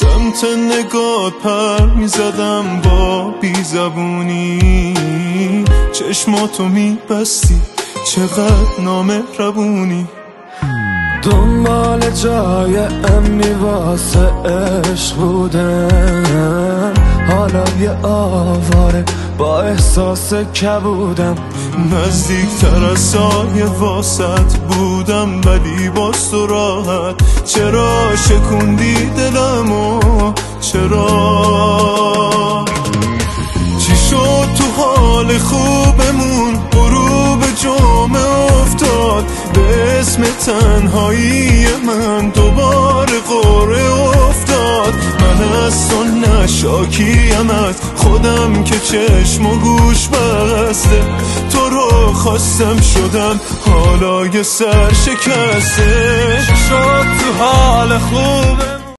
سمت نگاه پر میزدم با بیزبونی، چشماتو میبستی چقدر نامهربونی، دنبال جای امنی واسه عشق بودم، حالا یه آواره با احساس کبودم، نزدیکتر از سایه واسط بودم ولی باز تو راحت، چرا شکوندی دلمو چرا؟ چی شد تو حال خوبمون غروب جمعه افتاد، به اسم تنهایی من دوباره قرعه افتاد، من از تو نشاکیم از خودم که چشم و گوش بسته، تو رو خواستم شدم حالا یه سر شکسته، شد تو حال خوبه